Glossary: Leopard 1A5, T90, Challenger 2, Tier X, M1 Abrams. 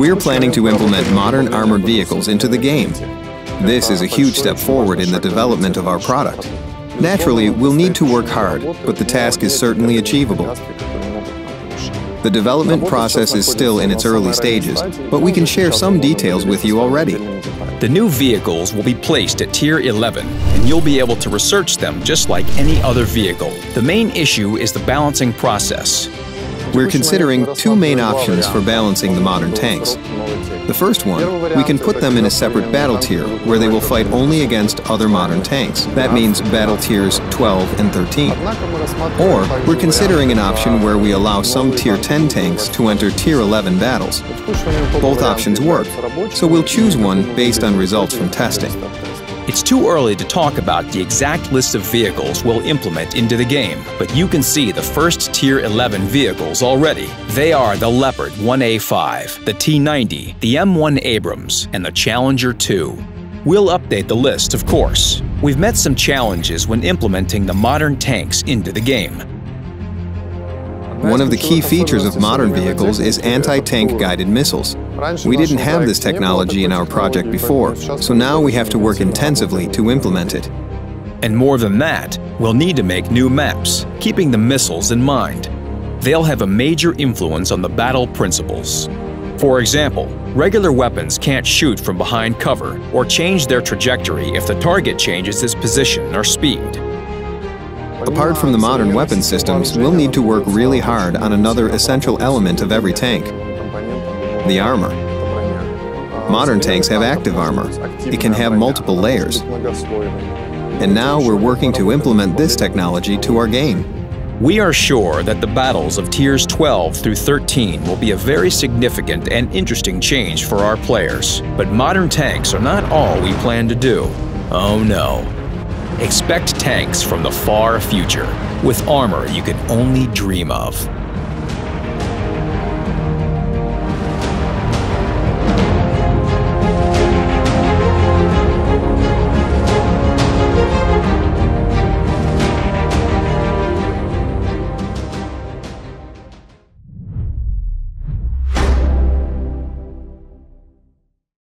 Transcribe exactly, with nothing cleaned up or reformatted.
we're planning to implement modern armored vehicles into the game. This is a huge step forward in the development of our product. Naturally, we'll need to work hard, but the task is certainly achievable. The development process is still in its early stages, but we can share some details with you already. The new vehicles will be placed at Tier eleven, and you'll be able to research them just like any other vehicle. The main issue is the balancing process. We're considering two main options for balancing the modern tanks. The first one, we can put them in a separate battle tier, where they will fight only against other modern tanks. That means battle tiers twelve and thirteen. Or, we're considering an option where we allow some Tier ten tanks to enter Tier eleven battles. Both options work, so we'll choose one based on results from testing. It's too early to talk about the exact list of vehicles we'll implement into the game, but you can see the first Tier eleven vehicles already. They are the Leopard one A five, the T ninety, the M one Abrams, and the Challenger two. We'll update the list, of course. We've met some challenges when implementing the modern tanks into the game. One of the key features of modern vehicles is anti-tank guided missiles. We didn't have this technology in our project before, so now we have to work intensively to implement it. And more than that, we'll need to make new maps, keeping the missiles in mind. They'll have a major influence on the battle principles. For example, regular weapons can't shoot from behind cover or change their trajectory if the target changes its position or speed. Apart from the modern weapon systems, we'll need to work really hard on another essential element of every tank: the armor. Modern tanks have active armor. It can have multiple layers. And now we're working to implement this technology to our game. We are sure that the battles of Tiers twelve through thirteen will be a very significant and interesting change for our players. But modern tanks are not all we plan to do. Oh no. Expect tanks from the far future, with armor you can only dream of.